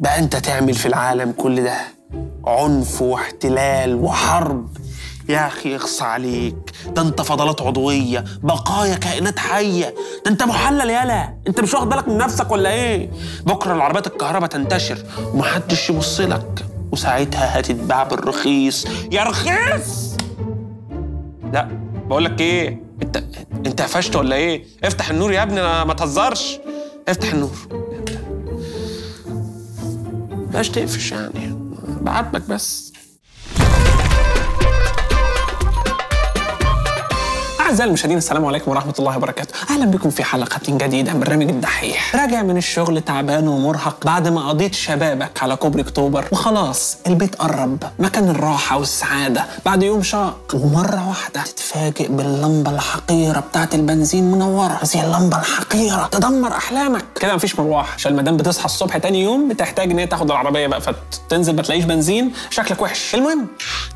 بقى انت تعمل في العالم كل ده عنف واحتلال وحرب. يا اخي اخص عليك، ده انت فضلات عضويه، بقايا كائنات حيه، ده انت محلل. يالا انت مش واخد بالك من نفسك ولا ايه؟ بكره العربيات الكهرباء تنتشر ومحدش يبص لك، وساعتها هتتباع بالرخيص. يا رخيص! لا بقول لك ايه، انت قفشت ولا ايه؟ افتح النور يا ابني، ما تهزرش، افتح النور. بلاش تقفش يعني، بعاتبك بس. أعزائي المشاهدين، السلام عليكم ورحمة الله وبركاته، أهلا بكم في حلقة جديدة من برنامج الدحيح. راجع من الشغل تعبان ومرهق بعد ما قضيت شبابك على كوبري أكتوبر، وخلاص البيت قرب، مكان الراحة والسعادة بعد يوم شاق، ومرة واحدة تتفاجئ باللمبة الحقيرة بتاعة البنزين منورة. هذه اللمبة الحقيرة تدمر أحلامك، كده مفيش مروح، عشان المدام بتصحى الصبح تاني يوم بتحتاج إن هي تاخد العربية بقى، فتنزل ما تلاقيش بنزين، شكلك وحش. المهم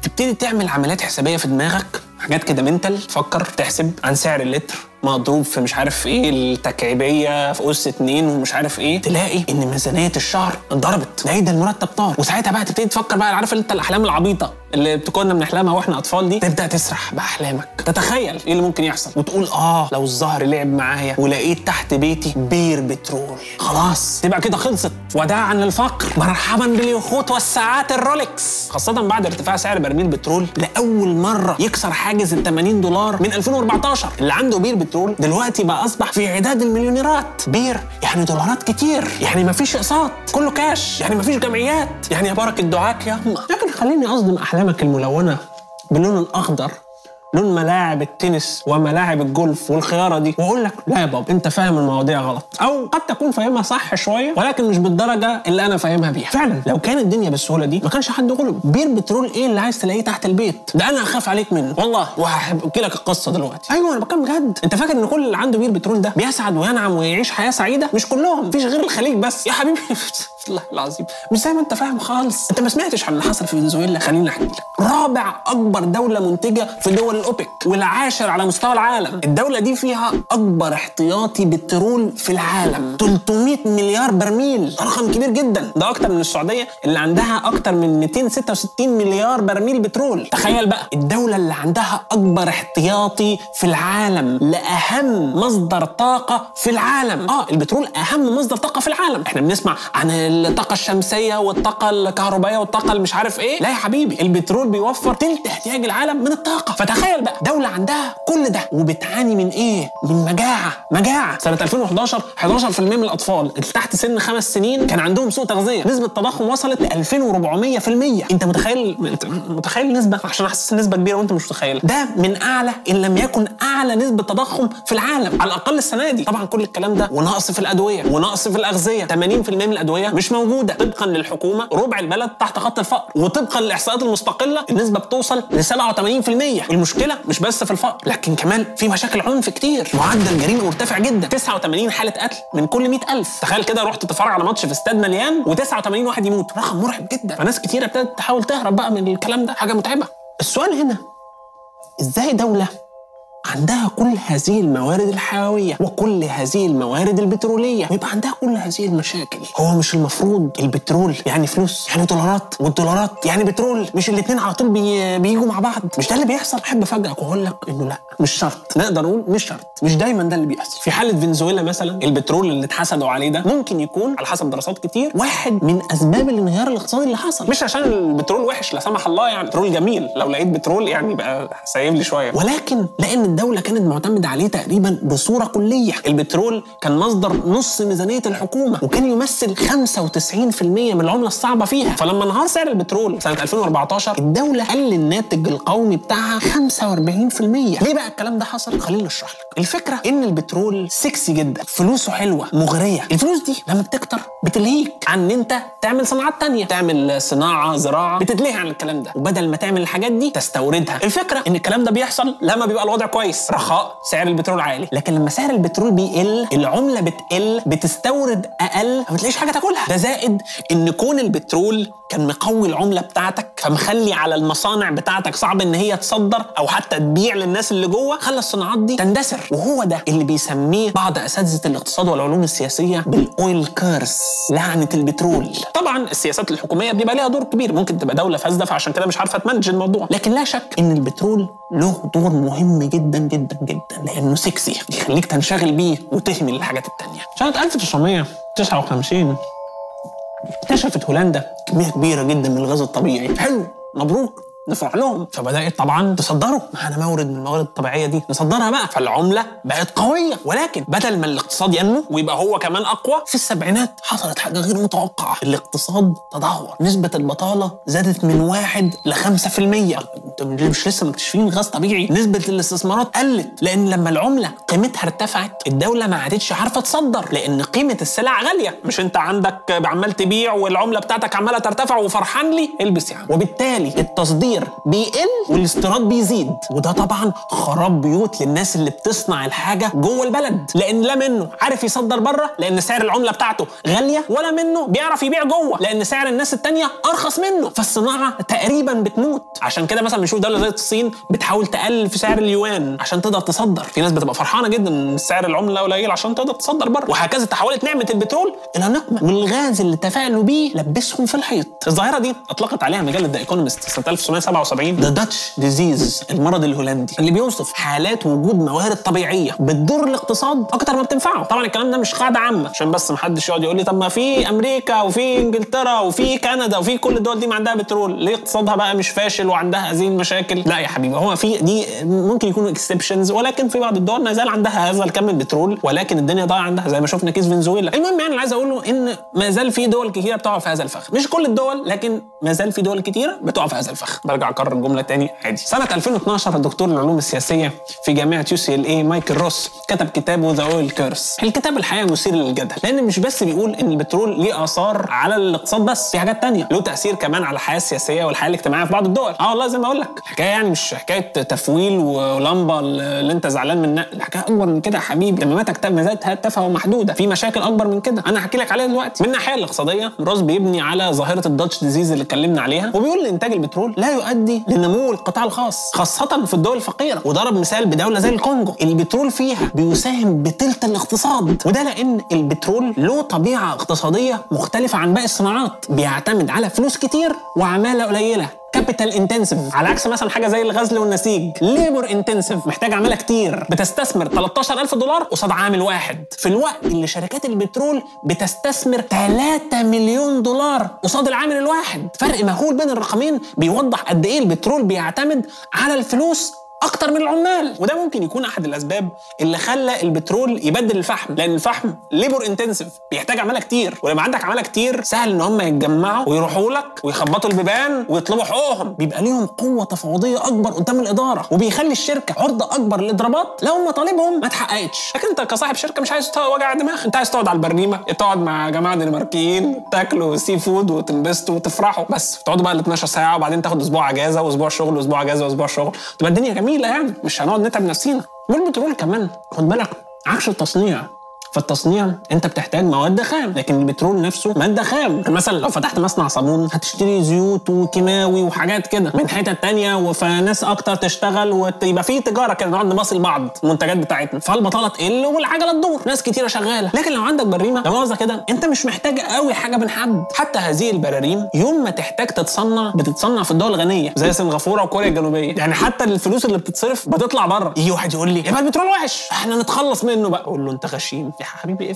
تبتدي تعمل عمليات حسابية في دماغك، حاجات كده منتل، تفكر تحسب عن سعر اللتر مضروب في مش عارف ايه، التكعيبيه في اس 2 ومش عارف ايه، تلاقي ان ميزانيه الشهر اتضربت، ده المرتب طار. وساعتها بقى تبتدي تفكر بقى، عارف انت الاحلام العبيطه اللي كنا بنحلمها واحنا اطفال دي، تبدا تسرح باحلامك، تتخيل ايه اللي ممكن يحصل، وتقول لو الزهر لعب معايا ولقيت تحت بيتي بير بترول، خلاص تبقى كده خلصت، وداعا للفقر، مرحبا باليخوت والساعات الرولكس. خاصه بعد ارتفاع سعر برميل بترول لاول مره يكسر حاجز ال $80 من 2014، اللي عنده بير دلوقتي بقى اصبح في عداد المليونيرات. بير يعني دولارات كتير، يعني مفيش اقساط، كله كاش، يعني مفيش جمعيات، يعني يا بركه دعاك يا اما. لكن خليني اصدم احلامك الملونه باللون الاخضر، لون ملاعب التنس وملاعب الجولف والخياره دي، واقول لك لا يا بابا انت فاهم المواضيع غلط، او قد تكون فاهمها صح شويه ولكن مش بالدرجه اللي انا فاهمها بيها. فعلا لو كانت الدنيا بالسهوله دي ما كانش حد غلب. بير بترول ايه اللي عايز تلاقيه تحت البيت؟ ده انا هخاف عليك منه والله، وهحكي لك القصه دلوقتي. ايوه انا بتكلم بجد. انت فاكر ان كل اللي عنده بير بترول ده بيسعد وينعم ويعيش حياه سعيده؟ مش كلهم، مفيش غير الخليج بس يا حبيبي. الله العظيم، مش زي ما انت فاهم خالص. انت ما سمعتش عن اللي حصل في فنزويلا؟ خليني احكي لك. رابع اكبر دوله منتجه في دول الاوبك، والعاشر على مستوى العالم. الدوله دي فيها اكبر احتياطي بترول في العالم، 300 مليار برميل، رقم كبير جدا، ده اكتر من السعوديه اللي عندها اكتر من 266 مليار برميل بترول. تخيل بقى الدوله اللي عندها اكبر احتياطي في العالم لاهم مصدر طاقه في العالم. البترول اهم مصدر طاقه في العالم. احنا بنسمع عن الطاقه الشمسيه والطاقه الكهربائيه والطاقه اللي مش عارف ايه، لا يا حبيبي، البترول بيوفر تلت احتياج العالم من الطاقه. فتخيل بقى دوله عندها كل ده وبتعاني من ايه؟ من مجاعه. سنه 2011 11% من الاطفال اللي تحت سن 5 سنين كان عندهم سوء تغذيه، نسبه التضخم وصلت ل 2400%. انت متخيل نسبه، عشان احسس نسبه كبيره وانت مش متخيلها، ده من اعلى ان لم يكن اعلى نسبه تضخم في العالم على الاقل السنه دي. طبعا كل الكلام ده ونقص في الادويه ونقص في الاغذيه، 80% من الادويه مش موجوده طبقا للحكومه، ربع البلد تحت خط الفقر، وطبقا للاحصاءات المستقله النسبه بتوصل ل 87%. المشكله مش بس في الفقر، لكن كمان في مشاكل عنف كتير، معدل جريمه مرتفع جدا، 89 حاله قتل من كل 100,000. تخيل كده رحت تتفرج على ماتش في استاد مليان و89 واحد يموت، رقم مرعب جدا. فناس كتير ابتدت تحاول تهرب بقى من الكلام ده، حاجه متعبه. السؤال هنا، ازاي دوله عندها كل هذه الموارد الحيوية وكل هذه الموارد البترولية ويبقى عندها كل هذه المشاكل؟ هو مش المفروض البترول يعني فلوس، يعني دولارات، والدولارات يعني بترول، مش الاتنين على طول بيجوا مع بعض؟ مش ده اللي بيحصل؟ أحب أفاجئك وأقول لك إنه لأ، مش شرط، نقدر نقول مش شرط، مش دايما ده اللي بيحصل. في حالة فنزويلا مثلا، البترول اللي اتحسدوا عليه ده ممكن يكون على حسب دراسات كتير واحد من أسباب الانهيار الاقتصادي اللي حصل، مش عشان البترول وحش لا سمح الله، يعني البترول جميل، لو لقيت بترول يعني يبقى سايب لي شوية، ولكن لأن الدولة كانت معتمدة عليه تقريبا بصورة كلية. البترول كان مصدر نص ميزانية الحكومة، وكان يمثل 95% من العملة الصعبة فيها. فلما انهار سعر البترول سنة 2014 الدولة قل الناتج القومي بتاعها 45%. ليه بقى الكلام ده حصل؟ خليني اشرح لك. الفكرة ان البترول سكسي جدا، فلوسه حلوة مغرية، الفلوس دي لما بتكتر بتلهيك عن ان انت تعمل صناعات تانية، تعمل صناعة، زراعة، بتتلهي عن الكلام ده، وبدل ما تعمل الحاجات دي تستوردها. الفكرة ان الكلام ده بيحصل لما بيبقى الوضع كويس، كويس، رخاء، سعر البترول عالي، لكن لما سعر البترول بيقل العمله بتقل، بتستورد اقل، ما بتلاقيش حاجه تاكلها. ده زائد ان كون البترول كان مقوي العمله بتاعتك، فمخلي على المصانع بتاعتك صعب ان هي تصدر او حتى تبيع للناس اللي جوه، خلى الصناعات دي تندثر. وهو ده اللي بيسميه بعض اساتذه الاقتصاد والعلوم السياسيه بالاويل كيرس، لعنه البترول. طبعا السياسات الحكوميه بيبقى ليها دور كبير، ممكن تبقى دوله فاسده فعشان كده مش عارفه تمنج الموضوع، لكن لا شك ان البترول له دور مهم جدا جدا جدا، لانه سكسي يخليك تنشغل بيه وتهمل الحاجات التانيه. سنه 1959 اكتشفت هولندا كميه كبيره جدا من الغاز الطبيعي. حلو، مبروك، نفرح لهم. فبدات طبعا تصدروا، معانا مورد من الموارد الطبيعيه دي نصدرها بقى، فالعمله بقت قويه. ولكن بدل ما الاقتصاد ينمو ويبقى هو كمان اقوى، في السبعينات حصلت حاجه غير متوقعه، الاقتصاد تدهور، نسبه البطاله زادت من 1 ل 5%. انتوا مش لسه مكتشفين غاز طبيعي؟ نسبه الاستثمارات قلت، لان لما العمله قيمتها ارتفعت الدوله ما عادتش عارفه تصدر، لان قيمه السلع غاليه. مش انت عندك عمال تبيع والعمله بتاعتك عماله ترتفع وفرحان لي؟ البس يا عم. وبالتالي التصدير بيقل والاستيراد بيزيد، وده طبعا خراب بيوت للناس اللي بتصنع الحاجه جوه البلد، لان لا منه عارف يصدر بره لان سعر العمله بتاعته غاليه، ولا منه بيعرف يبيع جوه لان سعر الناس التانيه ارخص منه، فالصناعه تقريبا بتموت. عشان كده مثلا بنشوف دوله زي الصين بتحاول تقلل في سعر اليوان عشان تقدر تصدر، في ناس بتبقى فرحانه جدا ان سعر العمله قليل عشان تقدر تصدر بره، وهكذا تحولت نعمه البترول الى نقمه، والغاز اللي تفاعلوا بيه لبسهم في الحيط. الظاهره دي اطلقت عليها مجله ذا ايكونومست سنه 1977 The Dutch disease، المرض الهولندي، اللي بيوصف حالات وجود موارد طبيعيه بتضر الاقتصاد اكتر ما بتنفعه. طبعا الكلام ده مش قاعده عامه عشان بس ما حدش يقعد يقول لي طب ما في امريكا وفي انجلترا وفي كندا وفي كل الدول دي ما عندها بترول، ليه اقتصادها بقى مش فاشل وعندها هذه المشاكل؟ لا يا حبيبي، هو في دي ممكن يكونوا اكسبشنز، ولكن في بعض الدول ما زال عندها هذا الكم من البترول، ولكن الدنيا ضايعه عندها زي ما شفنا كيس فنزويلا. المهم يعني اللي عايز اقوله ان ما زال في دول كتيره بتقع في هذا الفخ، مش كل الدول لكن ما زال في دول كتيره بتقع في هذا الفخ. برجع اكرر الجمله تاني عادي. سنه 2012 الدكتور العلوم السياسيه في جامعه UCLA مايكل روس كتب كتابه ذا اويل كيرس. الكتاب الحقيقه مثير للجدل، لان مش بس بيقول ان البترول ليه اثار على الاقتصاد بس، في حاجات تانيه له تاثير كمان على الحياه السياسيه والحياه الاجتماعيه في بعض الدول. والله زي ما اقول لك الحكايه يعني مش حكايه تفويل ولمبه اللي انت زعلان منها، الحكايه اكبر من كده يا حبيبي، تماماتك ما زالت تافهه ومحدوده، في مشاكل اكبر من كده انا هحكي لك عليها دلوقتي. من الناحيه الاقتصاديه روس بيبني على ظاهره الداتش ديزيز اللي اتكلمنا عليها، وبيقول ان انتاج البترول لا يؤدي لنمو القطاع الخاص خاصة في الدول الفقيرة، وضرب مثال بدولة زي الكونجو البترول فيها بيساهم بتلت الاقتصاد، وده لأن البترول له طبيعة اقتصادية مختلفة عن باقي الصناعات، بيعتمد على فلوس كتير وعمالة قليلة، كابيتال انتنسيف، على عكس مثلا حاجه زي الغزل والنسيج ليبر انتنسيف، محتاج عماله كتير، بتستثمر 13000 دولار قصاد عامل واحد، في الوقت اللي شركات البترول بتستثمر 3 مليون دولار قصاد العامل الواحد. فرق مهول بين الرقمين بيوضح قد ايه البترول بيعتمد على الفلوس اكتر من العمال، وده ممكن يكون احد الاسباب اللي خلى البترول يبدل الفحم، لان الفحم ليبر انتنسيف بيحتاج عماله كتير، ولما عندك عماله كتير سهل ان هم يتجمعوا ويروحوا لك ويخبطوا البيبان ويطلبوا حقوقهم، بيبقى ليهم قوه تفاوضيه اكبر قدام الاداره، وبيخلي الشركه عرضه اكبر للاضرابات لو مطالبهم ما اتحققتش. لكن انت كصاحب شركه مش عايز وجع دماغ، انت عايز تقعد على البريمه، تقعد مع جماعه دنماركيين تاكلوا سي فود وتنبسطوا وتفرحوا، بس تقعدوا بقى ال 12 ساعه وبعدين تاخد اسبوع اجازه واسبوع شغل واسبوع اجازه واسبوع شغل، تبقى الدنيا جميله يعني، مش هنقعد نتعب نفسينا. والبترول كمان خد بالك عكس التصنيع، فالتصنيع انت بتحتاج مواد خام، لكن البترول نفسه ماده خام. مثلا لو فتحت مصنع صابون هتشتري زيوت وكيماوي وحاجات كده من حتت تانية، فناس اكتر تشتغل ويبقى في تجاره كده، نقعد نباصي لبعض المنتجات بتاعتنا، فالبطاله تقل والعجله تدور، ناس كتيره شغاله. لكن لو عندك بريمه لو مؤاخذه كده انت مش محتاج قوي حاجه من حد، حتى هذه البراريم يوم ما تحتاج تتصنع بتتصنع في الدول الغنيه زي سنغافوره وكوريا الجنوبيه، يعني حتى الفلوس اللي بتتصرف بتطلع بره. يجي واحد يقول لي يبقى البترول وحش احنا نتخلص منه بقى، اقول له انت غشيم يا حبيبي،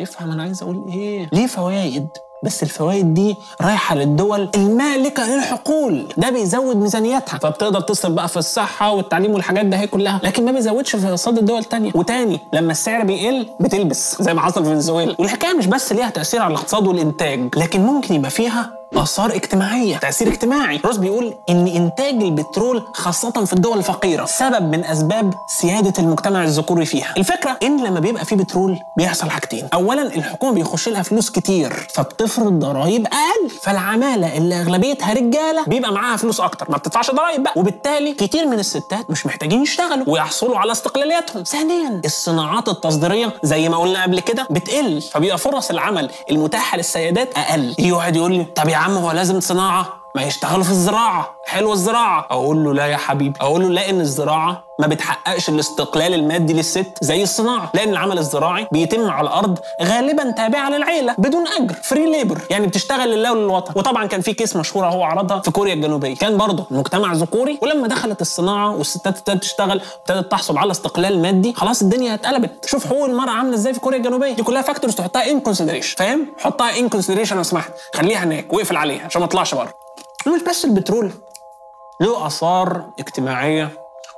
افهم انا عايز اقول ايه. ليه فوايد، بس الفوايد دي رايحه للدول المالكه للحقول، ده بيزود ميزانيتها فبتقدر تصرف بقى في الصحه والتعليم والحاجات ده هي كلها، لكن ما بيزودش في اقتصاد الدول الثانيه. وتاني لما السعر بيقل بتلبس زي ما حصل في فنزويلا، والحكايه مش بس ليها تاثير على الاقتصاد والانتاج، لكن ممكن يبقى فيها آثار اجتماعية، تأثير اجتماعي. روس بيقول إن إنتاج البترول خاصة في الدول الفقيرة سبب من أسباب سيادة المجتمع الذكوري فيها. الفكرة إن لما بيبقى فيه بترول بيحصل حاجتين، أولاً الحكومة بيخش لها فلوس كتير فبتفرض ضرايب أقل، فالعمالة اللي أغلبيتها رجالة بيبقى معاها فلوس أكتر ما بتدفعش ضرايب بقى، وبالتالي كتير من الستات مش محتاجين يشتغلوا ويحصلوا على استقلالياتهم. ثانياً الصناعات التصديرية زي ما قلنا قبل كده بتقل، فبيبقى فرص العمل المتاحة للسيدات أقل. يجي واحد يقول لي طب يا عم هو لازم صناعة؟ ما يشتغلوا في الزراعة، حلوة الزراعة. أقول له لا يا حبيبي، أقول له لأن الزراعة ما بتحققش الاستقلال المادي للست زي الصناعة، لأن العمل الزراعي بيتم على الأرض غالبا تابعة للعيلة بدون أجر، فري ليبر، يعني بتشتغل لله وللوطن. وطبعا كان في كيس مشهورة هو عرضها في كوريا الجنوبية، كان برضه مجتمع ذكوري، ولما دخلت الصناعة والستات ابتدت تشتغل وابتدت تحصل على استقلال مادي، خلاص الدنيا اتقلبت. شوف حقوق المرأة عاملة إزاي في كوريا الجنوبية، دي كلها فاكتورز تحطها إن كونسيدريشن، فاهم؟ حطها إن كونسيدريشن لو سمحت، خليها هناك واقفل عليها عشان ما تطلعش بره. مش بس البترول له آثار اجتماعية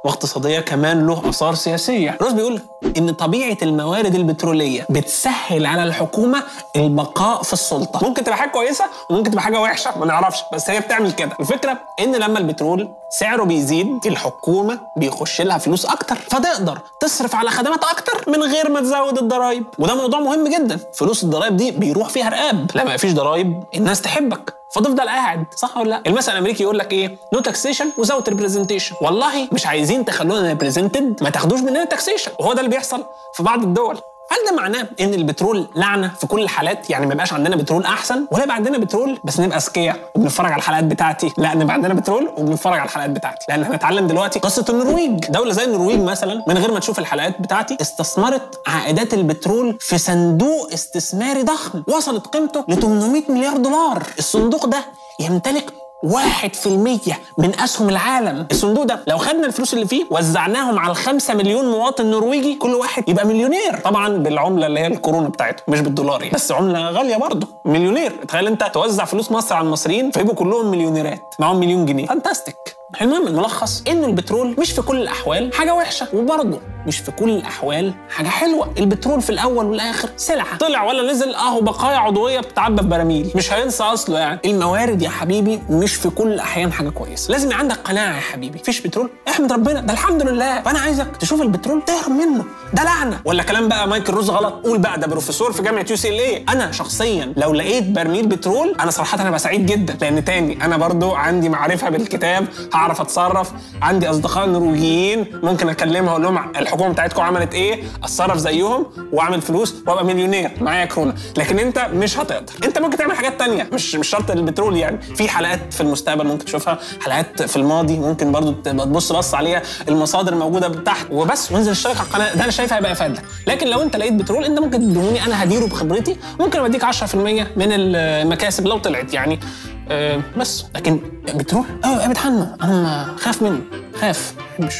واقتصادية، كمان له آثار سياسية. روس بيقول إن طبيعة الموارد البترولية بتسهل على الحكومة البقاء في السلطة. ممكن تبقى حاجة كويسة وممكن تبقى حاجة وحشة ما نعرفش، بس هي بتعمل كده. الفكرة إن لما البترول سعره بيزيد الحكومة بيخش لها فلوس أكتر، فتقدر تصرف على خدمات أكتر من غير ما تزود الضرايب، وده موضوع مهم جدا. فلوس الضرايب دي بيروح فيها رقاب، لما مفيش ضرايب الناس تحبك فتفضل قاعد، صح ولا لا؟ المثل الامريكي يقول لك ايه؟ نو تاكسيشن وزاوت ريبريزنتيشن، والله مش عايزين تخلونا ريبريزنتد، ما تاخدوش مننا تاكسيشن، وهو ده اللي بيحصل في بعض الدول. هل ده معناه ان البترول لعنه في كل الحالات؟ يعني ما يبقاش عندنا بترول احسن، ولا يبقى عندنا بترول بس نبقى اذكياء وبنتفرج على الحلقات بتاعتي؟ لا، نبقى عندنا بترول وبنتفرج على الحلقات بتاعتي، لان احنا هنتعلم دلوقتي قصه النرويج. دوله زي النرويج مثلا من غير ما تشوف الحلقات بتاعتي استثمرت عائدات البترول في صندوق استثماري ضخم وصلت قيمته ل 800 مليار دولار. الصندوق ده يمتلك 1% من أسهم العالم. الصندوق ده لو خدنا الفلوس اللي فيه وزعناهم على 5 مليون مواطن نرويجي، كل واحد يبقى مليونير، طبعا بالعملة اللي هي الكورونا بتاعته، مش بالدولار يعني، بس عملة غالية برضه. مليونير، تخيل انت توزع فلوس مصر على المصريين فيبقوا كلهم مليونيرات معاهم مليون جنيه، فانتاستيك. المهم الملخص إن البترول مش في كل الأحوال حاجة وحشة، وبرضه مش في كل الأحوال حاجة حلوة. البترول في الأول والآخر سلعة، طلع ولا نزل أهو بقايا عضوية بتعبى في براميل، مش هينسى أصله يعني. الموارد يا حبيبي مش في كل الأحيان حاجة كويسة، لازم عندك قناعة يا حبيبي. مفيش بترول احمد ربنا، ده الحمد لله. فأنا عايزك تشوف البترول تهرب منه، ده لعنة. ولا كلام بقى مايكل روز غلط؟ قول بقى ده بروفيسور في جامعة UCLA. أنا شخصيا لو لقيت برميل بترول أنا صراحة هبقى سعيد جدا، لأن تاني أنا برضه عندي معرفة بالكتاب، اعرف اتصرف، عندي اصدقاء نرويجيين ممكن اكلمهم اقول لهم الحكومه بتاعتكم عملت ايه، اتصرف زيهم واعمل فلوس وابقى مليونير معايا كورونا. لكن انت مش هتقدر، انت ممكن تعمل حاجات تانية، مش شرط البترول يعني. في حلقات في المستقبل ممكن تشوفها، حلقات في الماضي ممكن برضو تبص عليها، المصادر موجوده تحت وبس، وانزل اشترك على القناه، ده انا شايفها هيبقى افادك. لكن لو انت لقيت بترول انت ممكن تديهوني، انا هديره بخبرتي، ممكن اديك 10% من المكاسب لو طلعت يعني بس. لكن بتروح ابعد عنه، انا خاف منه، خاف مش